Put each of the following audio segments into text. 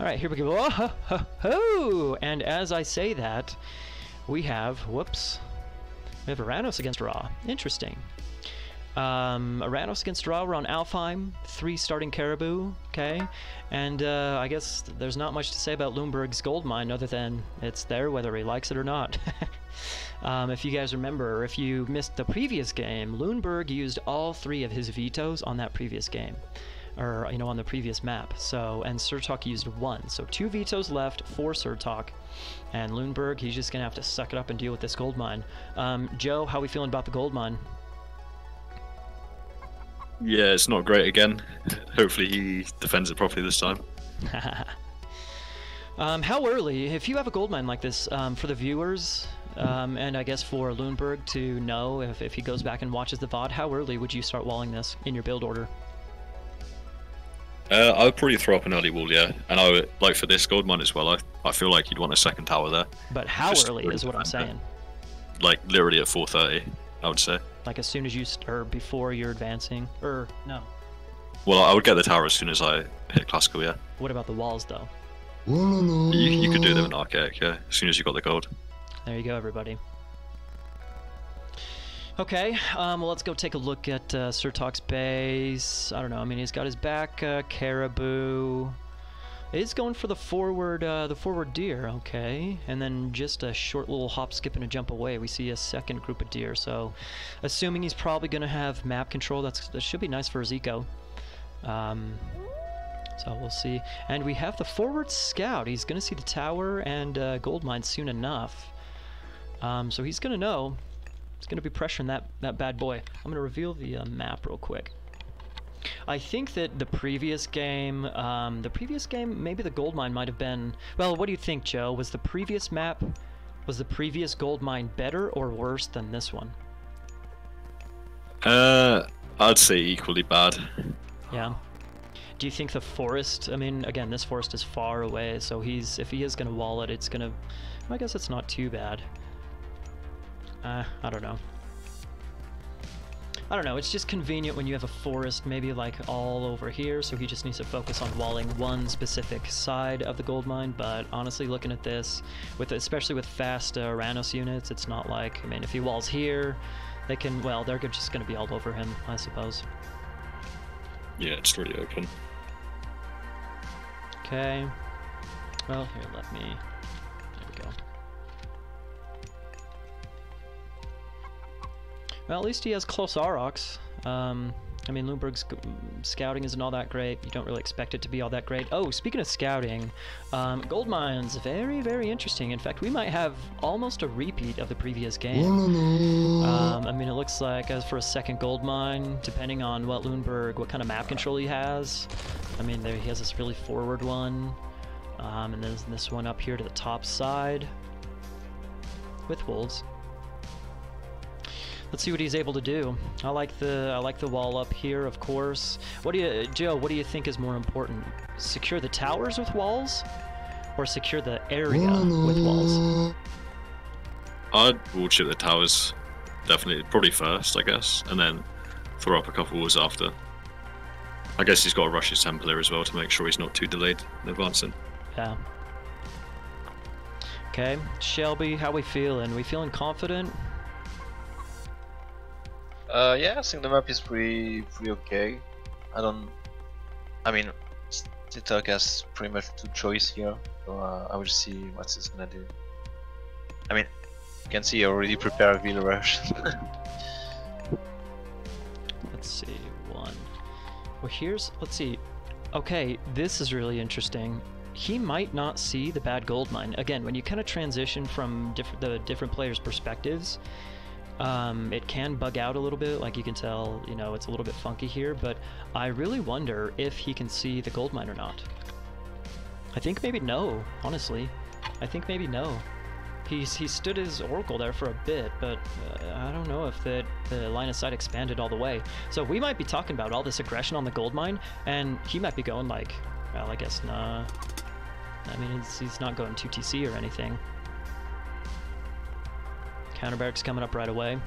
Alright, here we go. Oh, ho, ho, ho! And as I say that, we have, whoops, we have Aranos against Ra. Interesting. Aranos against Ra, we're on Alfheim, 3 starting Caribou, okay? And I guess there's not much to say about Lundberg's gold mine other than it's there whether he likes it or not. If you guys remember, if you missed the previous game, Lundberg used all 3 of his vetoes on that previous game, or, you know, on the previous map. So, and Sirtok used 1, so 2 vetoes left for Sirtok. And Lundberg, he's just gonna have to suck it up and deal with this gold mine. Joe, how are we feeling about the gold mine? Yeah, it's not great again. Hopefully he defends it properly this time. How early, if you have a gold mine like this, for the viewers, and I guess for Lundberg to know if he goes back and watches the VOD, how early would you start walling this in your build order? I would probably throw up an early wall, yeah. And I would, like for this gold mine as well, I feel like you'd want a second tower there. But how early is what I'm saying? Like literally at 4:30, I would say. Like as soon as you start, before you're advancing, or no? Well, I would get the tower as soon as I hit classical, yeah. What about the walls, though? You could do them in archaic, yeah. As soon as you got the gold. There you go, everybody. Okay, well, let's go take a look at Sirtok's base. I don't know. I mean, he's got his back Caribou. He's going for the forward deer, okay, and then just a short little hop, skip, and a jump away. We see a second group of deer, so assuming he's probably going to have map control, that should be nice for Zico. So we'll see. And we have the forward scout. He's going to see the tower and gold mine soon enough. So he's going to know. He's going to be pressuring that bad boy. I'm going to reveal the map real quick. I think that the previous game, maybe the gold mine might have been. Well, what do you think, Joe? Was the previous map, was the previous gold mine better or worse than this one? I'd say equally bad. Yeah. Do you think the forest? I mean, again, this forest is far away, so he's if he is going to wall it, it's going to. I guess it's not too bad. I don't know. It's just convenient when you have a forest maybe like all over here, so he just needs to focus on walling one specific side of the gold mine. But honestly, looking at this, with especially with fast Aranos units, it's not like, I mean, if he walls here, they can, well, they're just going to be all over him, I suppose. Yeah, it's really open. Okay. Well, here, let me... Well, at least he has close Aurochs. I mean, Lundberg's scouting isn't all that great. You don't really expect it to be all that great. Oh, speaking of scouting, gold mines, very, very interesting. In fact, we might have almost a repeat of the previous game. I mean, it looks like as for a second gold mine, depending on what Lundberg, what kind of map control he has. I mean, there he has this really forward one. And then this one up here to the top side with wolves. Let's see what he's able to do. I like the wall up here, of course. What do you, Joe? What do you think is more important? Secure the towers with walls, or secure the area with walls? I'd wall chip the towers, definitely, probably first, I guess, and then throw up a couple walls after. I guess he's got to rush his temple here as well to make sure he's not too delayed in advancing. Yeah. Okay, Shelby, how we feeling? We feeling confident? Yeah, I think the map is pretty okay. I mean, Sirtok has pretty much 2 choices here, so I will see what he's gonna do. I mean, you can see I already prepared a Ville Rush. Let's see, one. Well, here's, let's see. Okay, this is really interesting. He might not see the bad gold mine. Again, when you kind of transition from the different players' perspectives, it can bug out a little bit, like you can tell, you know, it's a little bit funky here, but I really wonder if he can see the gold mine or not. I think maybe no, honestly. I think maybe no. He stood his oracle there for a bit, but I don't know if the line of sight expanded all the way. So we might be talking about all this aggression on the gold mine, and he might be going like, well, I guess nah. I mean, he's not going 2TC or anything. Counterbarracks coming up right away.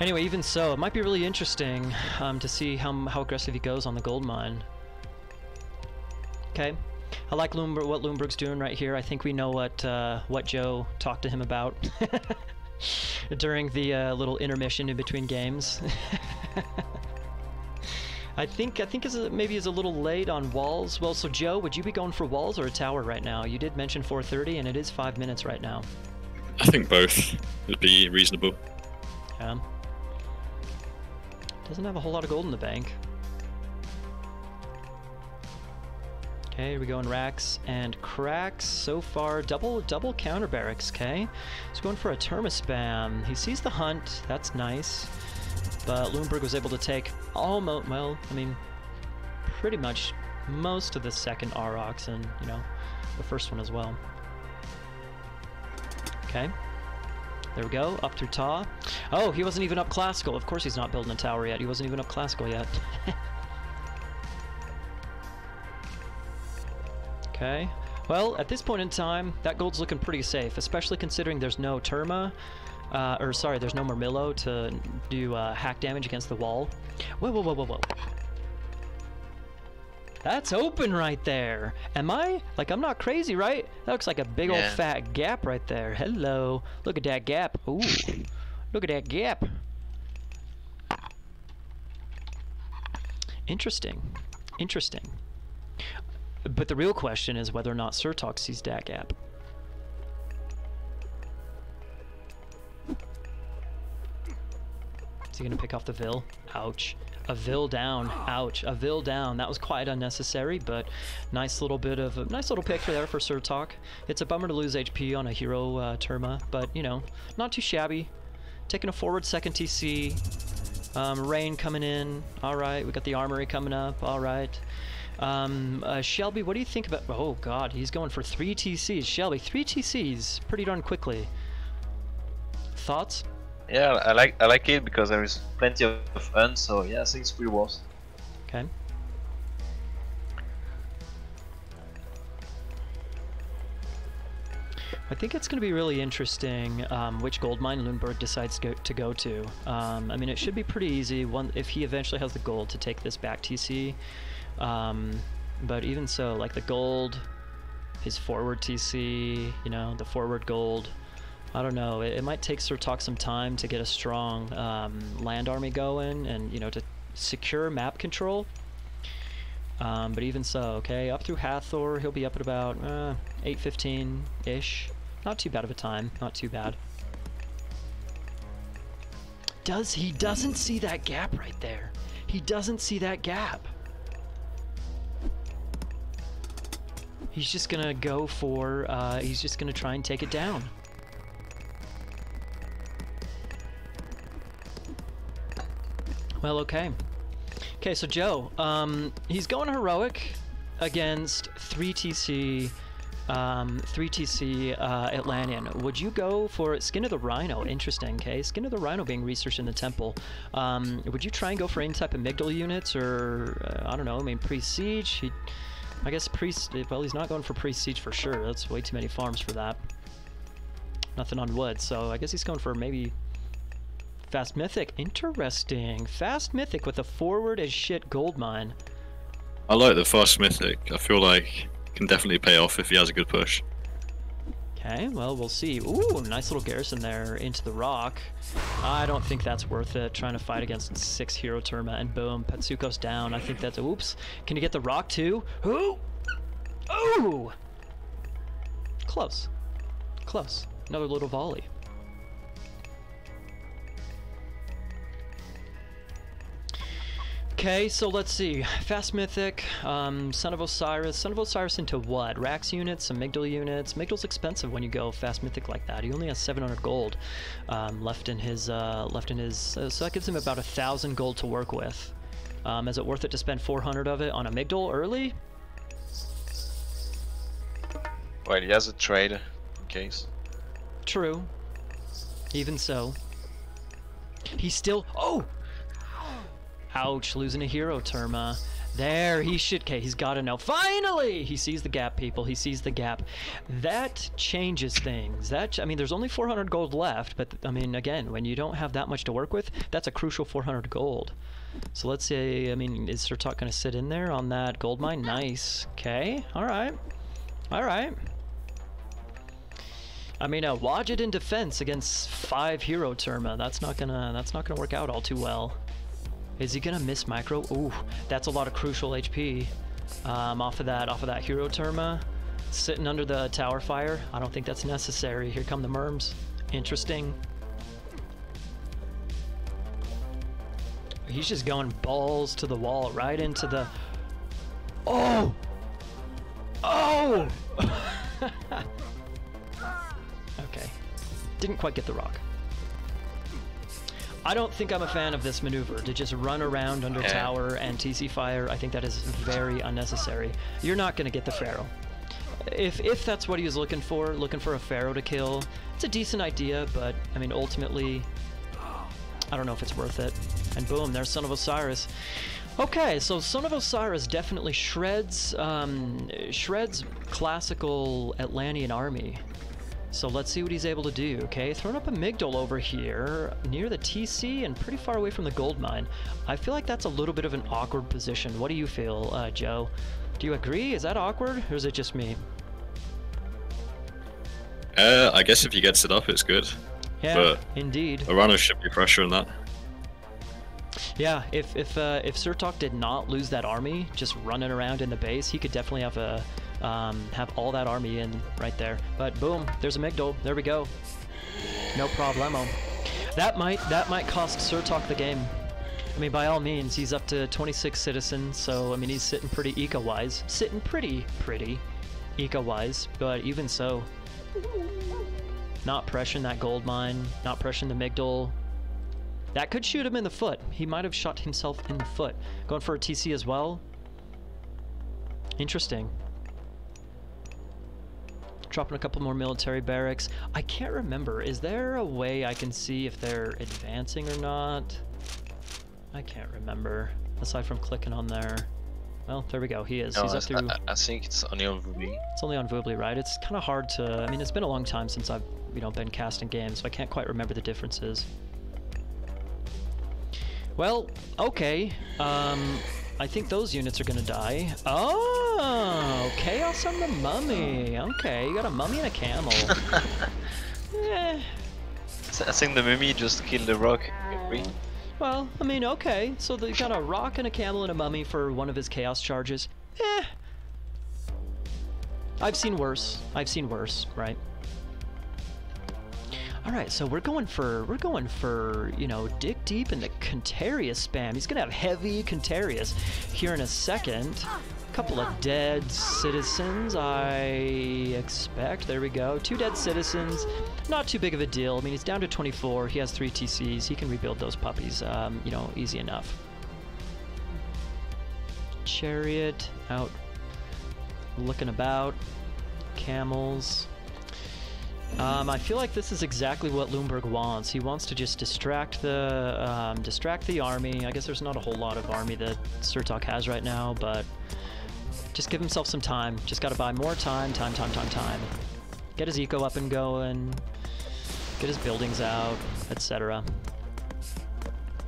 Anyway, even so, it might be really interesting to see how aggressive he goes on the gold mine. Okay. I like Lundberg, what Lundberg's doing right here. I think we know what Joe talked to him about during the little intermission in between games. I think maybe is a little late on walls. Well, so Joe, would you be going for walls or a tower right now? You did mention 4:30, and it is 5 minutes right now. I think both would be reasonable. Yeah. Doesn't have a whole lot of gold in the bank. Okay, here we go in racks and cracks. So far, double counter barracks, okay? He's going for a Termaspam. He sees the hunt, that's nice. But Lundberg was able to take almost, well, I mean, pretty much most of the second Aurochs and, you know, the first one as well. Okay, there we go, up through Ta. Oh, he wasn't even up classical. Of course he's not building a tower yet. He wasn't even up classical yet. Okay, well, at this point in time, that gold's looking pretty safe, especially considering there's no Terma, there's no Marmillo to do hack damage against the wall. Whoa, whoa, whoa, whoa, whoa. That's open right there. Am I? Like, I'm not crazy, right? That looks like a big old fat gap right there. Hello. Look at that gap. Ooh. Look at that gap. Interesting. Interesting. But the real question is whether or not Sirtok sees that gap. Is he going to pick off the Vil? Ouch. A Vil down. Ouch. A Vil down. That was quite unnecessary, but nice little bit of a nice little pick there for Sirtok. It's a bummer to lose HP on a hero Terma, but, you know, not too shabby. Taking a forward second TC. Rain coming in. All right. We got the armory coming up. All right. Shelby, what do you think about... Oh, God, he's going for 3 TCs. Shelby, 3 TCs pretty darn quickly. Thoughts? Yeah, I like it because there is plenty of fun, so yeah, I think it's pretty worth. Okay. I think it's going to be really interesting which gold mine Lundberg decides to go to. I mean, it should be pretty easy if he eventually has the gold to take this back TC. But even so, like the gold, his forward TC, you know, the forward gold, I don't know, it might take Sirtok some time to get a strong land army going and, you know, to secure map control. But even so, okay, up through Hathor, he'll be up at about 8:15-ish. Not too bad of a time, not too bad. He doesn't see that gap right there. He doesn't see that gap. He's just gonna go for, he's just gonna try and take it down. Well, okay. Okay, so Joe, he's going heroic against 3 TC Atlantean. Would you go for Skin of the Rhino? Interesting, okay. Skin of the Rhino being researched in the temple. Would you try and go for any type of Migdol units or, I don't know, I mean, pre-siege? I guess priest. Well, he's not going for priest siege for sure. That's way too many farms for that. Nothing on wood, so I guess he's going for maybe fast mythic. Interesting. Fast mythic with a forward as shit gold mine. I like the fast mythic. I feel like it can definitely pay off if he has a good push. Okay, well, we'll see. Ooh, nice little garrison there into the rock. I don't think that's worth it, trying to fight against 6 hero Terma, and boom, Petsuko's down. I think that's... Oops. Can you get the rock, too? Ooh! Ooh! Close. Close. Another little volley. Okay, so let's see. Fast Mythic, Son of Osiris. Son of Osiris into what? Rax units, some Migdol units. Migdol's expensive when you go Fast Mythic like that. He only has 700 gold left in his so that gives him about 1,000 gold to work with. Is it worth it to spend 400 of it on a Migdol early? Well, he has a trade in case. True. Even so. He's still... Oh! Ouch, losing a hero Terma. There, he should. Okay, he's got to know. Finally! He sees the gap, people. He sees the gap. That changes things. That, I mean, there's only 400 gold left, but, I mean, again, when you don't have that much to work with, that's a crucial 400 gold. So let's say, I mean, is Sirtok going to sit in there on that gold mine? Nice. Okay, alright. Alright. I mean, a Wadjet in defense against 5 hero Terma. That's not gonna work out all too well. Is he gonna miss micro? Ooh, that's a lot of crucial HP off of that hero Terma. Sitting under the tower fire. I don't think that's necessary. Here come the Merms. Interesting. He's just going balls to the wall, right into the. Oh. Oh. Okay. Didn't quite get the rock. I don't think I'm a fan of this maneuver, to just run around under tower and TC fire. I think that is very unnecessary. You're not going to get the Pharaoh. If that's what he was looking for a Pharaoh to kill, it's a decent idea, but, I mean, ultimately, I don't know if it's worth it. And boom, there's Son of Osiris. Okay, so Son of Osiris definitely shreds classical Atlantean army. So let's see what he's able to do, okay? Throwing up a Migdol over here, near the TC and pretty far away from the gold mine. I feel like that's a little bit of an awkward position. What do you feel, Joe? Do you agree? Is that awkward, or is it just me? I guess if he gets it up, it's good. Yeah, but indeed. Aranos should be pressuring that. Yeah, if Sirtok did not lose that army, just running around in the base, he could definitely have a... have all that army in right there. But boom, there's a Migdol. There we go. No problemo. That might cost Sirtok the game. I mean, by all means, he's up to 26 citizens, so I mean, he's sitting pretty eco-wise. Sitting pretty eco-wise, but even so, not pressuring that gold mine, not pressuring the Migdol. That could shoot him in the foot. He might have shot himself in the foot. Going for a TC as well. Interesting. Dropping a couple more military barracks. I can't remember. Is there a way I can see if they're advancing or not? I can't remember. Aside from clicking on there. Well, there we go. He is. No, he's up through... I think it's only on Voobly. It's only on Voobly, right? It's kind of hard to... I mean, it's been a long time since I've, you know, been casting games, so I can't quite remember the differences. Well, okay. I think those units are gonna die. Oh, chaos on the mummy. Okay, you got a mummy and a camel. Eh. I think the mummy just killed the rock. Well, I mean, okay. So they got a rock and a camel and a mummy for one of his chaos charges. Eh. I've seen worse. I've seen worse, right? Alright, so we're going for, you know, dig deep in the Contarius spam. He's gonna have heavy Contarius here in a second. Couple of dead citizens, I expect. There we go. 2 dead citizens. Not too big of a deal. I mean, he's down to 24. He has 3 TCs. He can rebuild those puppies, you know, easy enough. Chariot out looking about. Camels. I feel like this is exactly what Lundberg wants. He wants to just distract the army. I guess there's not a whole lot of army that Sirtok has right now, but just give himself some time. Just got to buy more time. Get his eco up and going. Get his buildings out, etc.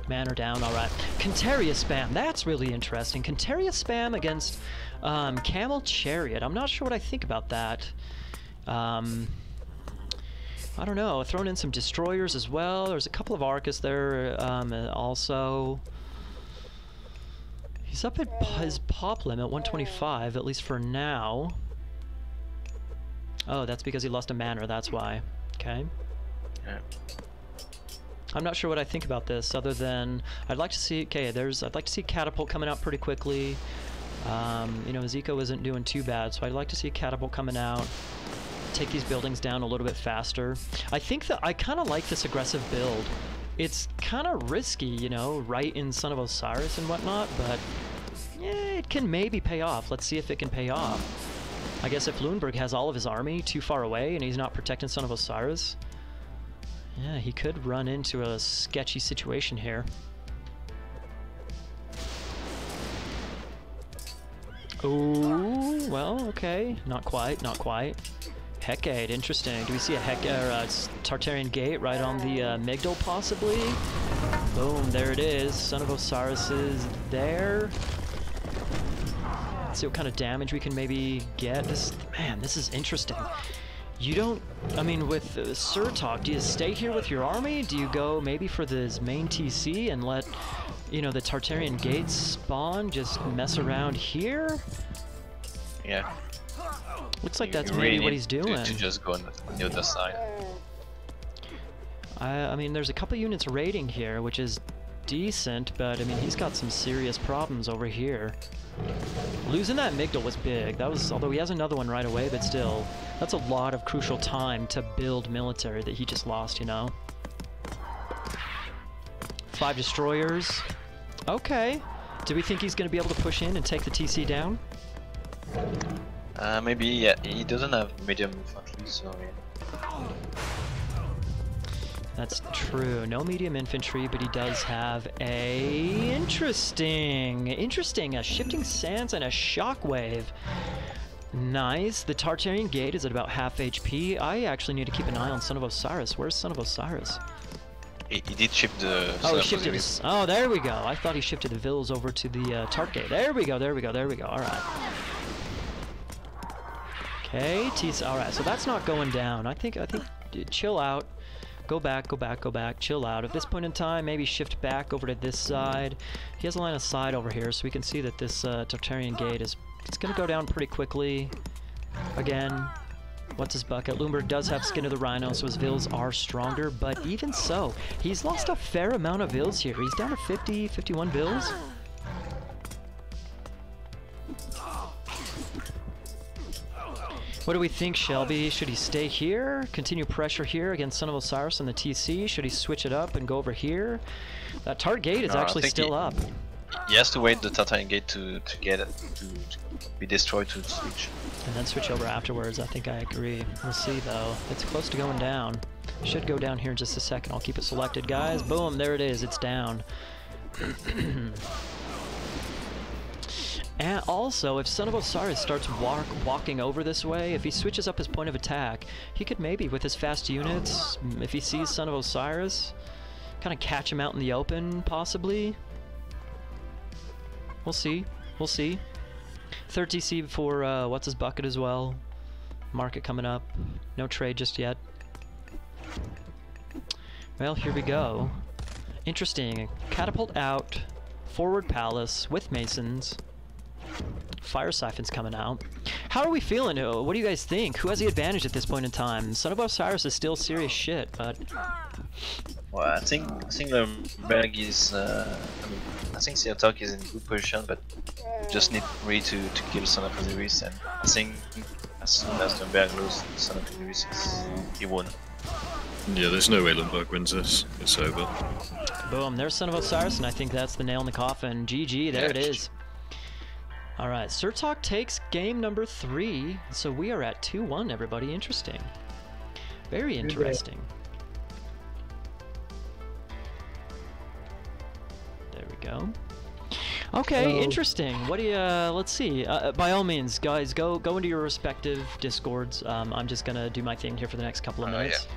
Manor down. All right. Contarius spam. That's really interesting. Contarius spam against Camel Chariot. I'm not sure what I think about that. I don't know, thrown in some destroyers as well. There's a couple of Arcas there also. He's up at his pop limit, 125, at least for now. Oh, that's because he lost a manor, that's why. Okay. Yeah. I'm not sure what I think about this, other than I'd like to see, okay, I'd like to see Catapult coming out pretty quickly. You know, Zico isn't doing too bad, so I'd like to see Catapult coming out. Take these buildings down a little bit faster. I think that I kind of like this aggressive build. It's kind of risky, you know, right in Son of Osiris and whatnot, but yeah, it can maybe pay off. Let's see if it can pay off. I guess if Lundberg has all of his army too far away and he's not protecting Son of Osiris, yeah, he could run into a sketchy situation here. Oh, well, okay. Not quite, not quite. Hecate, interesting. Do we see a Tartarian Gate right on the Migdol, possibly? Boom, there it is. Son of Osiris is there. Let's see what kind of damage we can maybe get. This, man, this is interesting. You don't, I mean, with Sirtok, do you stay here with your army? Do you go maybe for this main TC and let, you know, the Tartarian Gates spawn just mess around here? Yeah. Looks like that's maybe what he's doing. To just go on the other side. I mean, there's a couple units raiding here, which is decent, but I mean, he's got some serious problems over here. Losing that Migdol was big. That was, although he has another one right away, but still, that's a lot of crucial time to build military that he just lost, you know? 5 destroyers. Okay. Do we think he's going to be able to push in and take the TC down? Maybe, yeah. He doesn't have medium infantry, so yeah. That's true. No medium infantry, but he does have a... Interesting! A Shifting Sands and a Shockwave. Nice. The Tartarian Gate is at about half HP. I actually need to keep an eye on Son of Osiris. Where's Son of Osiris? He did ship the... Oh, he shifted his... Oh, there we go. I thought he shifted the Vills over to the Tart Gate. There we go. Alright. Okay, alright, so that's not going down. I think... Chill out. Go back. Chill out. At this point in time, maybe shift back over to this side. He has a line of sight over here, so we can see that this Tartarian Gate is... It's going to go down pretty quickly. Again... What's his bucket? Lundberg does have Skin of the Rhino, so his Vils are stronger, but even so, he's lost a fair amount of Vils here. He's down to 50, 51 Vils. What do we think, Shelby? Should he stay here? Continue pressure here against Son of Osiris on the TC? Should he switch it up and go over here? That Targate is actually still up. He has to wait the Tartarian Gate to get it, to be destroyed to switch. And then switch over afterwards, I think I agree. We'll see though. It's close to going down. Should go down here in just a second. I'll keep it selected, guys. Boom, there it is, it's down. And also, if Son of Osiris starts walking over this way, if he switches up his point of attack, he could maybe, with his fast units, if he sees Son of Osiris, kind of catch him out in the open, possibly. We'll see. We'll see. Third TC for what's his bucket as well. Market coming up. No trade just yet. Well, here we go. Interesting. Catapult out. Forward palace with masons. Fire siphon's coming out. How are we feeling? What do you guys think? Who has the advantage at this point in time? Son of Osiris is still serious shit, but. Well, I think Lundberg is. I think Sirtok is in good position, but just need Ra to kill Son of Osiris, and I think as soon as Lundberg loses Son of Osiris, he won. Yeah, there's no way Lundberg wins this. It's over. Boom, there's Son of Osiris, and I think that's the nail in the coffin. GG, there it is. Alright, Sirtok takes game number 3, so we are at 2-1, everybody. Interesting. Very interesting. Go. Okay, so interesting. What do you? Let's see. By all means, guys, go into your respective discords. I'm just gonna do my thing here for the next couple of minutes.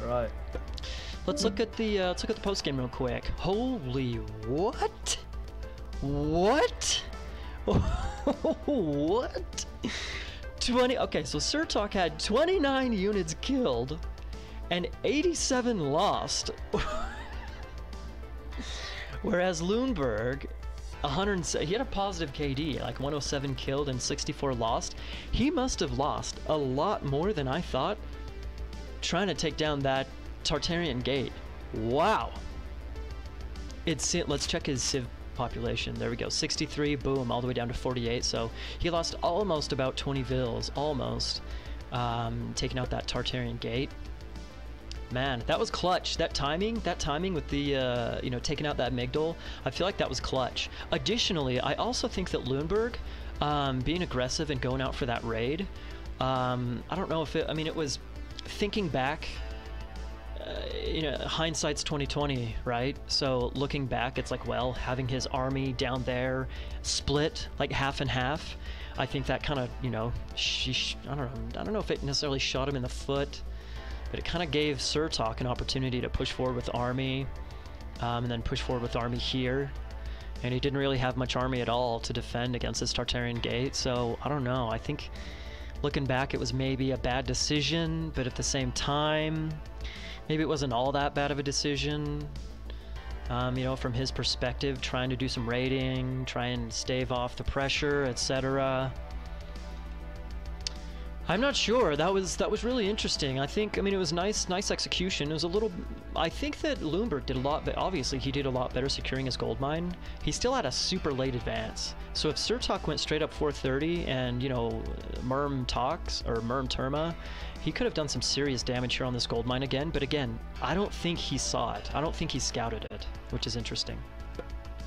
Yeah. Right. Let's look at the post game real quick. Holy what? What? What? 20. Okay, so Sirtok had 29 units killed, and 87 lost. Whereas Lundberg, 107, he had a positive KD, like 107 killed and 64 lost. He must have lost a lot more than I thought trying to take down that Tartarian Gate. Wow. It's, let's check his civ population. There we go. 63, boom, all the way down to 48. So he lost almost about 20 Vils, almost, taking out that Tartarian Gate. Man, that was clutch. That timing with the, you know, taking out that Migdol, I feel like that was clutch. Additionally, I also think that Lundberg, being aggressive and going out for that raid, I don't know if it, I mean, it was thinking back you know, hindsight's 20/20, right? So looking back, it's like, well, having his army down there split like half and half, I think that kind of, you know, I don't know if it necessarily shot him in the foot, but it kind of gave Sirtok an opportunity to push forward with army, and then push forward with army here. And he didn't really have much army at all to defend against this Tartarian Gate, so I don't know. I think looking back, it was maybe a bad decision, but at the same time, maybe it wasn't all that bad of a decision. You know, from his perspective, trying to do some raiding, try and stave off the pressure, etc. I'm not sure. That was really interesting. I think, I mean, it was nice execution. It was a little, I think that Lundberg did a lot, but obviously he did a lot better securing his gold mine. He still had a super late advance. So if Sirtok went straight up 430 and, you know, Myrm Terma, he could have done some serious damage here on this gold mine again. But again, I don't think he saw it. I don't think he scouted it, which is interesting.